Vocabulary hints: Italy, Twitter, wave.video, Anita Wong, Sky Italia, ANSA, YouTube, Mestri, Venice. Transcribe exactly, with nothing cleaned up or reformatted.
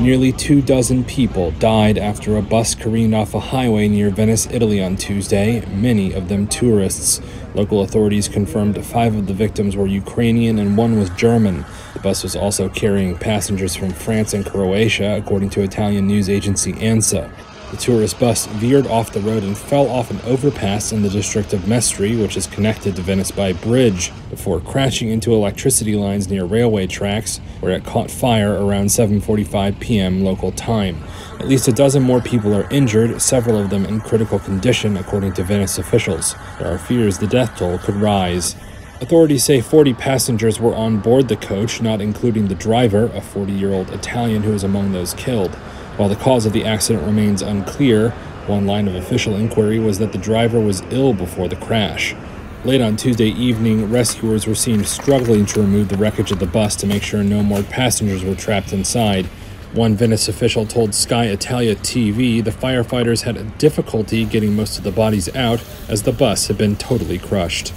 Nearly two dozen people died after a bus careened off a highway near Venice, Italy on Tuesday, many of them tourists. Local authorities confirmed five of the victims were Ukrainian and one was German. The bus was also carrying passengers from France and Croatia, according to Italian news agency ANSA. The tourist bus veered off the road and fell off an overpass in the district of Mestri, which is connected to Venice by a bridge, before crashing into electricity lines near railway tracks, where it caught fire around seven forty-five p m local time. At least a dozen more people are injured, several of them in critical condition, according to Venice officials. There are fears the death toll could rise. Authorities say forty passengers were on board the coach, not including the driver, a forty-year-old Italian who was among those killed. While the cause of the accident remains unclear, one line of official inquiry was that the driver was ill before the crash. Late on Tuesday evening, rescuers were seen struggling to remove the wreckage of the bus to make sure no more passengers were trapped inside. One Venice official told Sky Italia T V the firefighters had difficulty getting most of the bodies out as the bus had been totally crushed.